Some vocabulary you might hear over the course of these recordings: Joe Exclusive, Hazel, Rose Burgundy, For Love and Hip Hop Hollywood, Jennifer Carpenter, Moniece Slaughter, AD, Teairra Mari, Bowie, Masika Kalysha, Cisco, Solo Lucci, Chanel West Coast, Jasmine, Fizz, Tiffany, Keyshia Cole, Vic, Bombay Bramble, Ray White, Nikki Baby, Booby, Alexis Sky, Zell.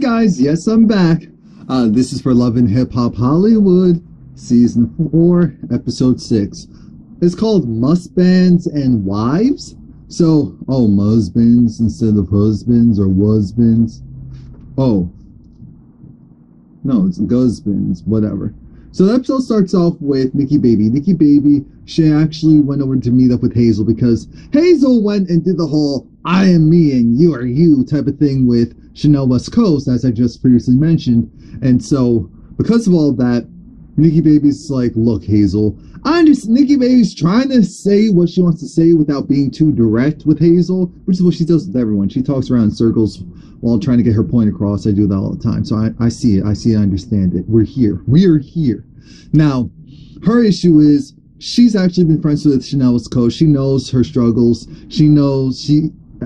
Guys, yes, I'm back. This is For Love and Hip Hop Hollywood, Season 4, Episode 6. It's called Musbands and Wives. So, oh, musbands instead of husbands or wasbands. Oh. No, it's guzbands, whatever. So the episode starts off with Nikki Baby. Nikki Baby, she actually went over to meet up with Hazel because Hazel went and did the whole I am me and you are you type of thing with Chanel West Coast, as I just previously mentioned. And so, because of all that, Nikki Baby's like, look, Hazel, I understand. Nikki Baby's trying to say what she wants to say without being too direct with Hazel, which is what she does with everyone. She talks around in circles while trying to get her point across. I do that all the time. So I see it. I see it. I understand it. We're here. We're here. Now, her issue is she's actually been friends with Chanel West Coast. She knows her struggles. She knows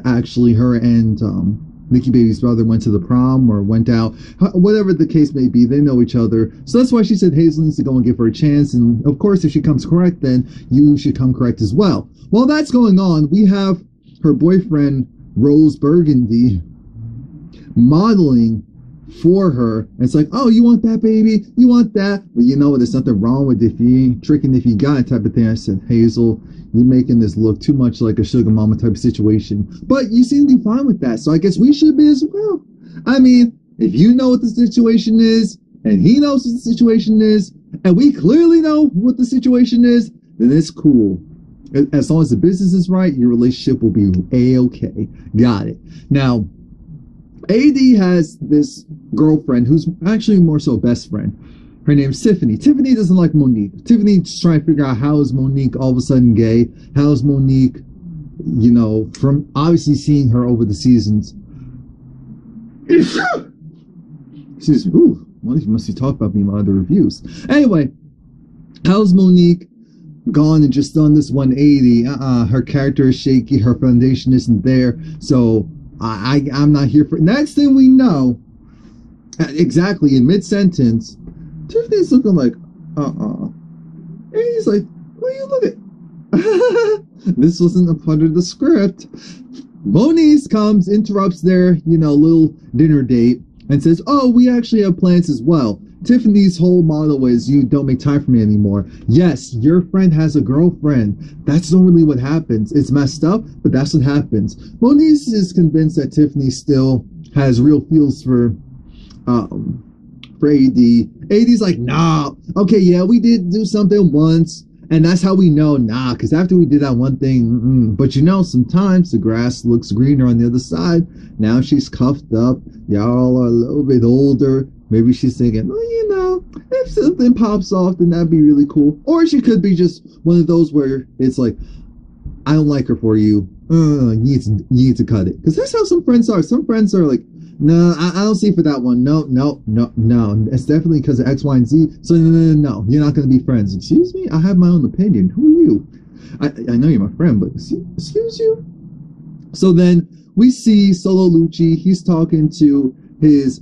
her and Nikki Baby's brother went to the prom or went out, whatever the case may be. They know each other. So that's why she said Hazel needs to go and give her a chance. And of course, if she comes correct, then you should come correct as well. While that's going on, we have her boyfriend, Rose Burgundy, modeling for her. And it's like, oh, you want that, baby? You want that? But you know what? There's nothing wrong with it. If you ain't tricking, if you got it, type of thing. I said, Hazel, you're making this look too much like a sugar mama type of situation. But you seem to be fine with that, so I guess we should be as well. I mean, if you know what the situation is, and he knows what the situation is, and we clearly know what the situation is, then it's cool. As long as the business is right, your relationship will be A-okay. Got it. Now, AD has this girlfriend who's actually more so best friend. Her name's Tiffany. Tiffany doesn't like Monique. Tiffany's trying to figure out how is Monique all of a sudden gay? How is Monique, you know, from obviously seeing her over the seasons. Excuse me. Ooh, Monique must be talking about me in my other reviews. Anyway, how's Monique gone and just done this 180? Her character is shaky. Her foundation isn't there. So I'm not here for it. Next thing we know, exactly in mid-sentence, Tiffany's looking like, and he's like, what are you looking at? This wasn't a part of the script. Moniece comes, interrupts their, you know, little dinner date and says, oh, we actually have plans as well. Tiffany's whole motto is, you don't make time for me anymore. Yes, your friend has a girlfriend. That's normally what happens. It's messed up, but that's what happens. Moniece is convinced that Tiffany still has real feels for AD. AD's like, nah, okay, yeah, we did do something once, and that's how we know, nah, because after we did that one thing, but you know, sometimes the grass looks greener on the other side. Now she's cuffed up, y'all are a little bit older, maybe she's thinking, well, you know, if something pops off, then that'd be really cool. Or she could be just one of those where it's like, I don't like her for you, you need to cut it. Because that's how some friends are. Some friends are like, no, I don't see for that one. No. It's definitely because of X, Y, and Z. So no. You're not going to be friends. Excuse me? I have my own opinion. Who are you? I know you're my friend, but excuse you? So then we see Solo Lucci. He's talking to his,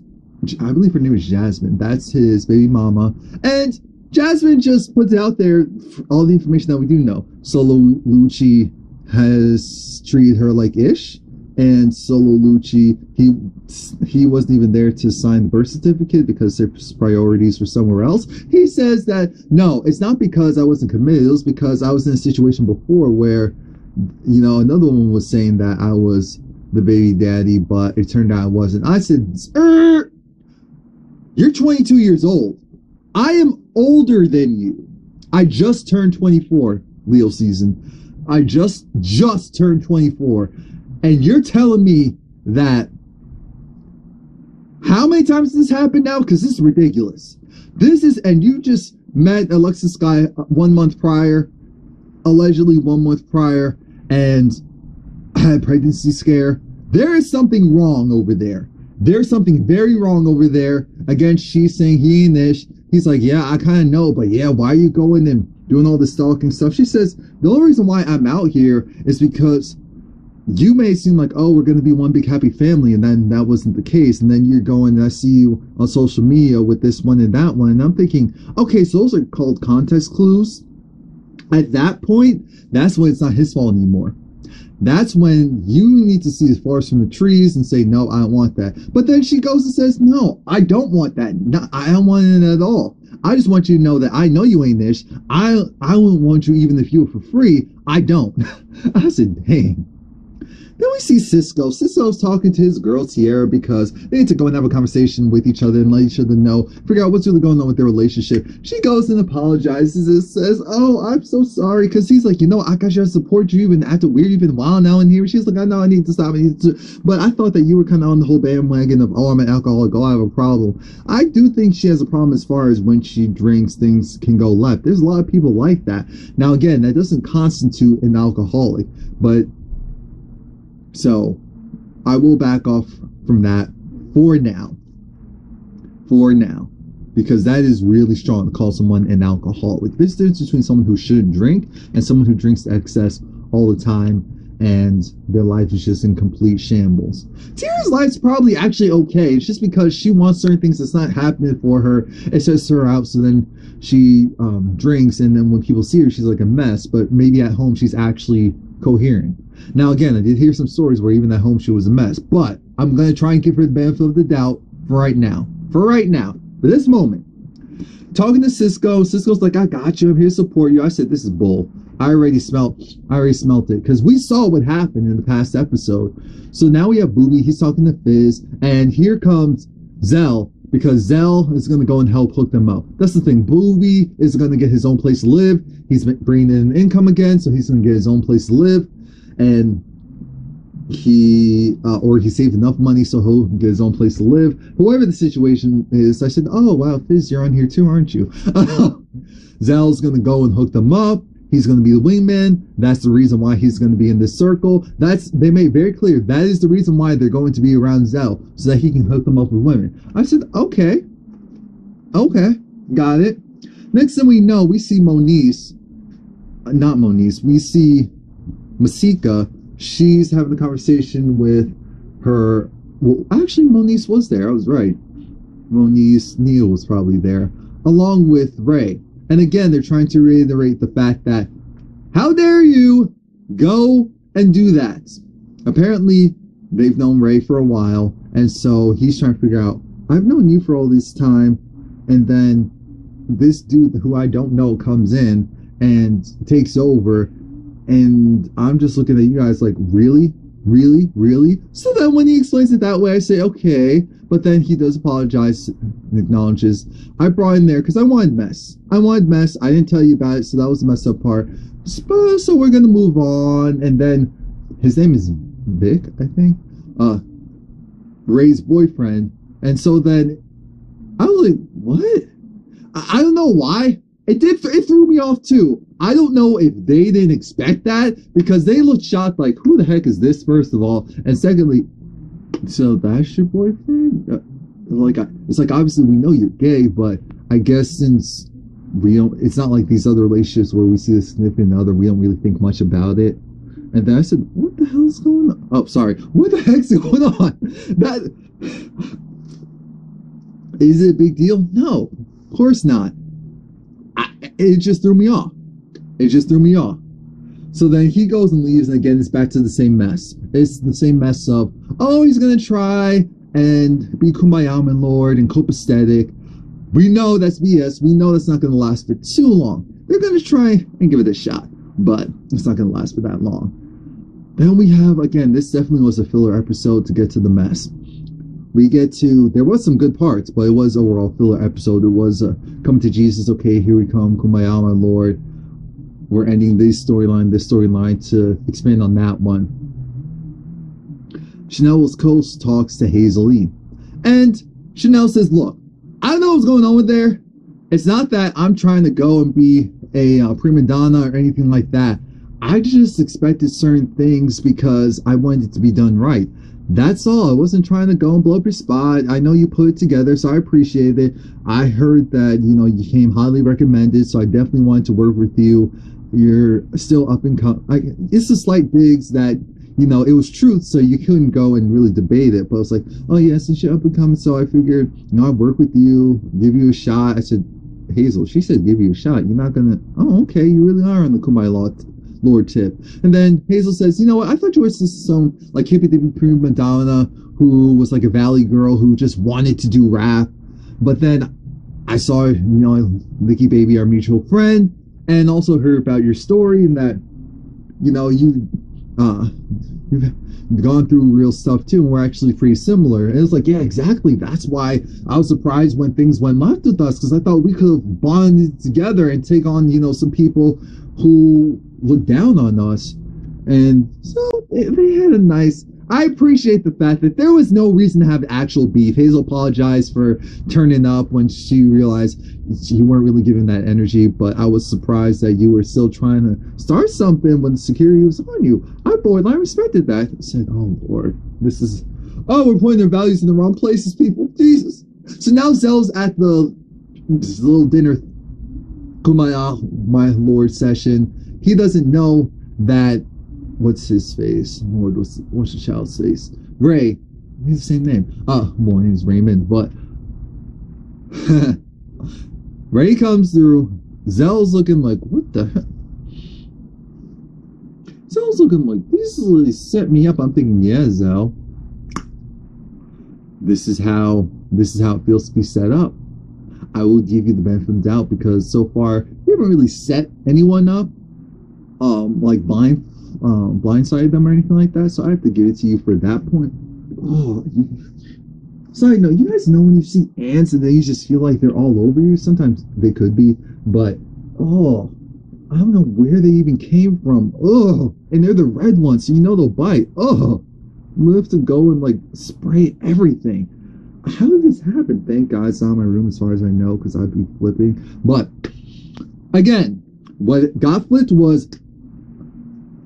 I believe her name is Jasmine. That's his baby mama. And Jasmine just puts out there all the information that we do know. Solo Lucci has treated her like ish. And Solo Lucci, he wasn't even there to sign the birth certificate because his priorities were somewhere else. He says that, no, it's not because I wasn't committed. It was because I was in a situation before where, you know, another woman was saying that I was the baby daddy, but it turned out I wasn't. I said, you're 22 years old. I am older than you. I just turned 24, Leo season. I just turned 24. And you're telling me that, how many times has this happened now? Because this is ridiculous. This is, and you just met Alexis Sky 1 month prior, allegedly 1 month prior, and had a pregnancy scare. There is something wrong over there. There's something very wrong over there. Again, she's saying he ain't ish. He's like, yeah, I kind of know, but yeah, why are you going and doing all this stalking stuff? She says, the only reason why I'm out here is because you may seem like, oh, we're going to be one big happy family, and then that wasn't the case, and then you're going, and I see you on social media with this one and that one, and I'm thinking, okay, so those are called context clues. At that point, that's when it's not his fault anymore. That's when you need to see the forest from the trees and say, no, I don't want that. But then she goes and says, no, I don't want that. No, I don't want it at all. I just want you to know that I know you ain't this. I wouldn't want you even if you were for free. I don't. I said, dang. Then we see Cisco. Cisco's talking to his girl, Teairra, because they need to go and have a conversation with each other and let each other know, figure out what's really going on with their relationship. She goes and apologizes and says, oh, I'm so sorry, because he's like, you know, I got you to support you, you've been acting weird, you've been wild now in here. She's like, I know, I need to stop, but I thought that you were kind of on the whole bandwagon of, oh, I'm an alcoholic, oh, I have a problem. I do think she has a problem as far as when she drinks, things can go left. There's a lot of people like that. Now, again, that doesn't constitute an alcoholic, but... so, I will back off from that for now. For now. Because that is really strong to call someone an alcoholic. There's a difference between someone who shouldn't drink and someone who drinks to excess all the time and their life is just in complete shambles. Teairra's life's probably actually okay. It's just because she wants certain things that's not happening for her. It sets her out, so then she drinks, and then when people see her, she's like a mess. But maybe at home, she's actually coherent. Now, again, I did hear some stories where even at home she was a mess, but I'm going to try and give her the benefit of the doubt for right now. For right now. For this moment. Talking to Cisco. Cisco's like, I got you. I'm here to support you. I said, this is bull. I already smelt it, because we saw what happened in the past episode. So now we have Booby. He's talking to Fizz, and here comes Zell, because Zell is going to go and help hook them up. That's the thing. Booby is going to get his own place to live. He's bringing in income again, so he's going to get his own place to live. And he saved enough money so he'll get his own place to live. Whoever the situation is, I said, oh, wow, Fizz, you're on here too, aren't you? Zell's going to go and hook them up. He's going to be the wingman. That's the reason why he's going to be in this circle. They made very clear that is the reason why they're going to be around Zell, so that he can hook them up with women. I said, okay. Okay. Got it. Next thing we know, we see Moniece. Not Moniece. We see... Masika, she's having a conversation with her... well, actually, Moniece was there. I was right. Moniece Neal was probably there, along with Ray. And again, they're trying to reiterate the fact that, how dare you go and do that? Apparently, they've known Ray for a while, and so he's trying to figure out, I've known you for all this time, and then this dude who I don't know comes in and takes over, and I'm just looking at you guys like, really? Really? Really? So then when he explains it that way, I say, okay. But then he does apologize and acknowledges, I brought in there because I wanted mess. I wanted mess. I didn't tell you about it, so that was the messed up part. So we're going to move on. And then his name is Vic, I think. Ray's boyfriend. And so then I was like, what? I don't know why. It threw me off too. I don't know if they didn't expect that, because they looked shocked like, who the heck is this, first of all? And secondly, so that's your boyfriend? It's like, obviously we know you're gay, but I guess since we don't, it's not like these other relationships where we see the significant other, we don't really think much about it. And then I said, what the hell's going on? Oh, sorry. What the heck's going on? Is it a big deal? No, of course not. It just threw me off. It just threw me off. So then he goes and leaves, and again, it's back to the same mess. It's the same mess of, oh, he's going to try and be Kumbaya Man Lord and copacetic. We know that's BS. We know that's not going to last for too long. They're going to try and give it a shot, but it's not going to last for that long. Then we have, again, this definitely was a filler episode to get to the mess. We get to, there was some good parts, but it was overall filler episode. It was come to Jesus, okay, here we come, Kumbaya Man Lord. We're ending this storyline to expand on that one. Chanel West Coast talks to Hazel E. And Chanel says, look, I don't know what's going on with there. It's not that I'm trying to go and be a prima donna or anything like that. I just expected certain things because I wanted it to be done right. That's all. I wasn't trying to go and blow up your spot. I know you put it together, so I appreciate it. I heard that, you know, you came highly recommended, so I definitely wanted to work with you. You're still up and coming. It's the slight digs that, you know, it was truth, so you couldn't go and really debate it. But it's like, oh, yeah, since you're up and coming, so I figured, you know, I'd work with you, give you a shot. I said, Hazel, she said, give you a shot. You're not going to, oh, okay, you really are on the Kumai floor tip. And then Hazel says, you know what, I thought you were just some like hippie dippy prima donna who was like a valley girl who just wanted to do rap. But then I saw, you know, Nikki Baby, our mutual friend, and also heard about your story and that, you know, you've gone through real stuff too, and we're actually pretty similar. And it's like, yeah, exactly. That's why I was surprised when things went left with us, because I thought we could have bonded together and take on, you know, some people who look down on us. And so they had a nice... I appreciate the fact that there was no reason to have actual beef. Hazel apologized for turning up when she realized you weren't really giving that energy, but I was surprised that you were still trying to start something when security was on you. I borderline respected that. I said, oh Lord, this is... Oh, we're putting their values in the wrong places, people. Jesus. So now Zell's at the little dinner Kumaya, my Lord session. He doesn't know that... What's his face? Lord, what's the child's face? Ray. He's the same name. Well, my name's Raymond, but... Ray comes through. Zell's looking like, what the heck? Zell's looking like, this really set me up. I'm thinking, yeah, Zell. This is how it feels to be set up. I will give you the benefit of the doubt, because so far, you haven't really set anyone up. Like, blindsided them or anything like that, so I have to give it to you for that point. Oh, side note, you guys know when you see ants and then you just feel like they're all over you? Sometimes they could be, but oh, I don't know where they even came from. Oh, and they're the red ones, so you know they'll bite. Oh, we have to go and like spray everything. How did this happen? Thank God it's not in my room as far as I know, because I'd be flipping. But again, what got flipped was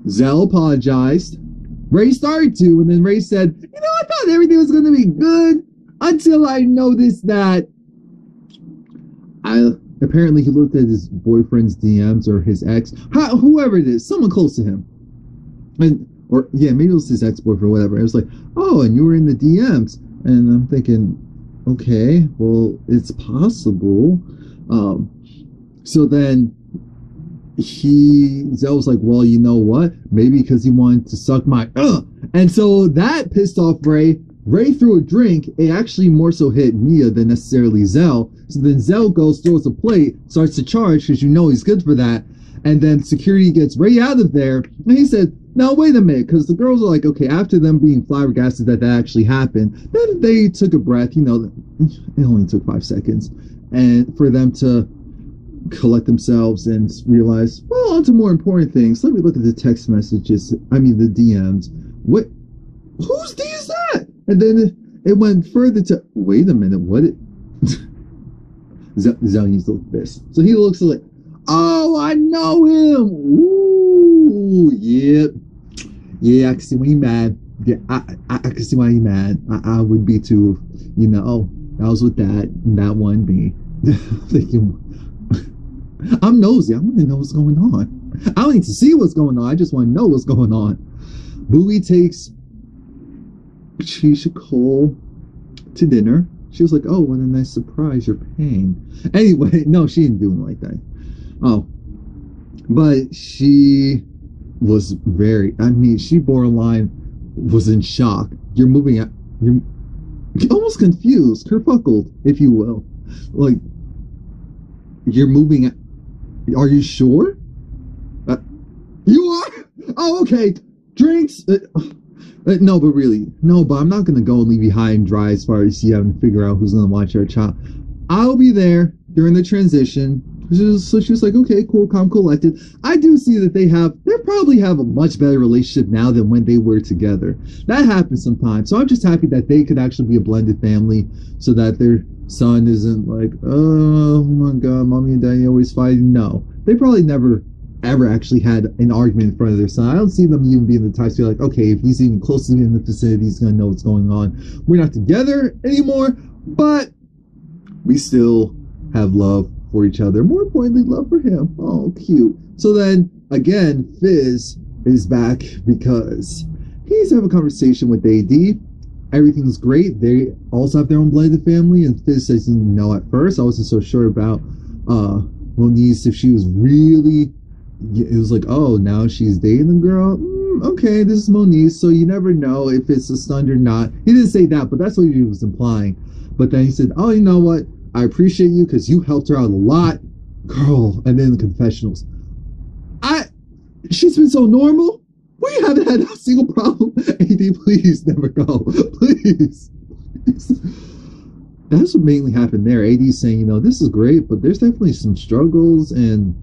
Zell apologized. Ray started to, and then Ray said, you know, I thought everything was going to be good until I noticed that apparently he looked at his boyfriend's DMs or his ex, whoever it is, someone close to him. And, or yeah, maybe it was his ex-boyfriend or whatever. It was like, oh, and you were in the DMs. And I'm thinking, okay, well, it's possible. So then Zell was like, well, you know what? Maybe because he wanted to suck my and so that pissed off Ray. Ray threw a drink. It actually more so hit Mia than necessarily Zell. So then Zell goes, throws a plate, starts to charge, because you know he's good for that. And then security gets Ray out of there, and he said, now wait a minute, because the girls are like, okay, after them being flabbergasted that that actually happened, then they took a breath, you know, it only took 5 seconds, and for them to collect themselves and realize, well, on to more important things. Let me look at the text messages, I mean the DMs. What? Whose D is that? And then it went further to, wait a minute, what? Zell needs to look at this. So he looks like, oh, I know him. Ooh, yeah. Yeah, I can see why he's mad. Yeah, I can see why he's mad. I would be too, you know, I was with that, and that one me. Thinking, I'm nosy. I want to know what's going on. I don't need to see what's going on. I just want to know what's going on. Bowie takes Keyshia Cole to dinner. She was like, oh, what a nice surprise. You're paying. Anyway, no, she didn't do it like that. Oh. But she was very, I mean, she borderline was in shock. You're moving out. You're almost confused, kerfuckled, if you will. Like, you're moving out. Are you sure? You are? Oh, okay. Drinks. No, but really. No, but I'm not going to go and leave you high and dry as far as you having to figure out who's going to watch our child. I'll be there during the transition. So she was like, okay, cool, calm, collected. I do see that they probably have a much better relationship now than when they were together. That happens sometimes. So I'm just happy that they could actually be a blended family so that their son isn't like, oh my God, mommy and daddy always fighting. No, they probably never, ever actually had an argument in front of their son. I don't see them even being the types to be like, okay, if he's even closely in the vicinity, he's going to know what's going on. We're not together anymore, but we still have love for each other. More importantly, love for him. Oh, cute. So then, again, Fizz is back because he's having a conversation with AD. Everything's great. They also have their own blended family. And Fizz says, you know, at first I wasn't so sure about Moniece, if she was really it was like, oh, now she's dating the girl? Okay, this is Moniece, so you never know if it's a stunt or not. He didn't say that, but that's what he was implying. But then he said, oh, you know what? I appreciate you because you helped her out a lot. Girl, and then the confessionals. She's been so normal. We haven't had a single problem. AD, please never go. Please. That's what mainly happened there. AD saying, you know, this is great, but there's definitely some struggles and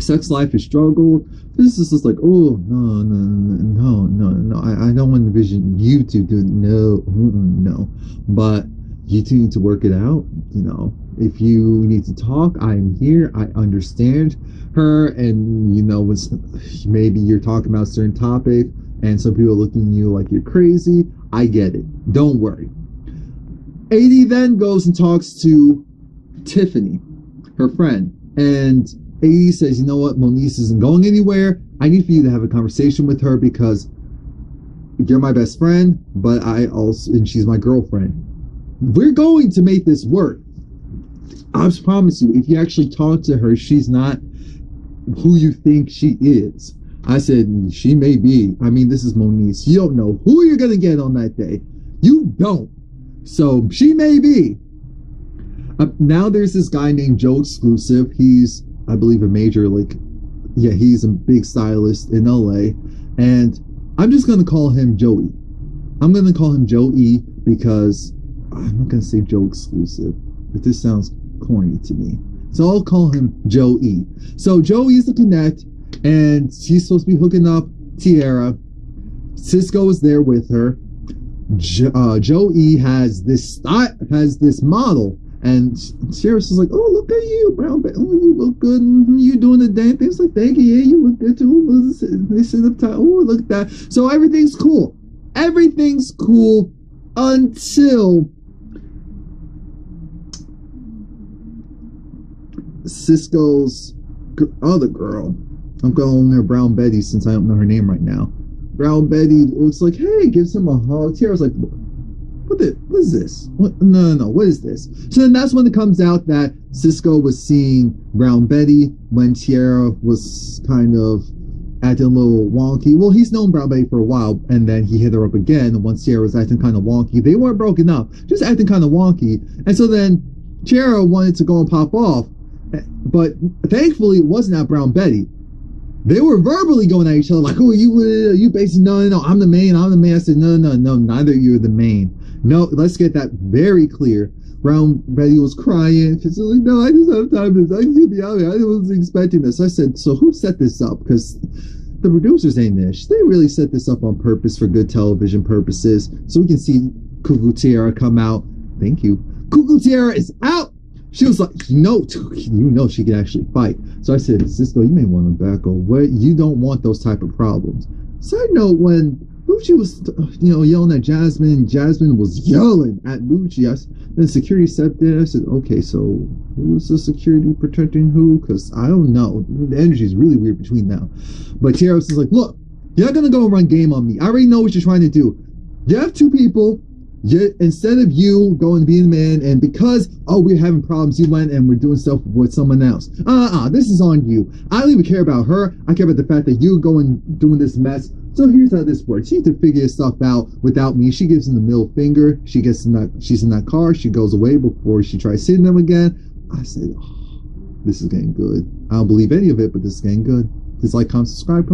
sex life is struggled. This is just like, oh, no. I don't want to envision you two doing no. But you two need to work it out, you know. If you need to talk, I'm here. I understand her, and you know, maybe you're talking about a certain topic, and some people are looking at you like you're crazy. I get it. Don't worry. AD then goes and talks to Tiffany, her friend, and AD says, "You know what? Moniece isn't going anywhere. I need for you to have a conversation with her because you're my best friend, but and she's my girlfriend. We're going to make this work." I promise you, if you actually talk to her, she's not who you think she is. I said, she may be. I mean, this is Moniece. You don't know who you're going to get on that day. You don't. So she may be. Now there's this guy named Joe Exclusive. He's, I believe, a major, he's a big stylist in LA. And I'm just going to call him Joey. I'm going to call him Joey because I'm not going to say Joe Exclusive. But this sounds corny to me, so I'll call him Joey. So Joey's the connect, and she's supposed to be hooking up Teairra. Cisco is there with her. Joey has this model, and Sierra's just like, "Oh, look at you, brown bag. Oh, you look good. You doing the damn things like, thank you. Yeah, you look good too. This is up top. Oh, look at that." So everything's cool. Everything's cool until Cisco's other girl, I'm calling her Brown Betty since I don't know her name right now. Brown Betty looks like, hey, gives him a hug. Teairra's like, what is this? What? No, what is this? So then that's when it comes out that Cisco was seeing Brown Betty when Teairra was kind of acting a little wonky. Well, he's known Brown Betty for a while, and then he hit her up again, and once Teairra was acting kind of wonky, they weren't broken up, just acting kind of wonky. And so then Teairra wanted to go and pop off, but thankfully, it wasn't at Brown Betty. They were verbally going at each other, like, who are you with? Are you basically, no, I'm the man. I said, no, neither of you are the main. No, let's get that very clear. Brown Betty was crying. She's like, no, I just have time. I need to be out here. I wasn't expecting this. I said, so who set this up? Because the producers ain't this. They really set this up on purpose for good television purposes. So we can see Cuckoo Teairra come out. Thank you. Cuckoo Teairra is out. She was like, you know she could actually fight. So I said, Cisco, you may want to back away. You don't want those type of problems. Side note, when Lucci was, yelling at Jasmine, Jasmine was yelling at Lucci. Then security stepped in. I said, okay, so who's the security protecting who? Because I don't know. The energy is really weird between them. But Teairra was like, look, you're not going to go and run game on me. I already know what you're trying to do. You have two people. Instead of you going to be the man, and because, oh, we're having problems, you went and we're doing stuff with someone else. This is on you. I don't even care about her. I care about the fact that you going doing this mess. So here's how this works. She needs to figure stuff out without me. She gives him the middle finger. She gets in that. She's in that car. She goes away before she tries hitting him again. I said, oh, this is getting good. I don't believe any of it, but this is getting good. Please like, comment, subscribe.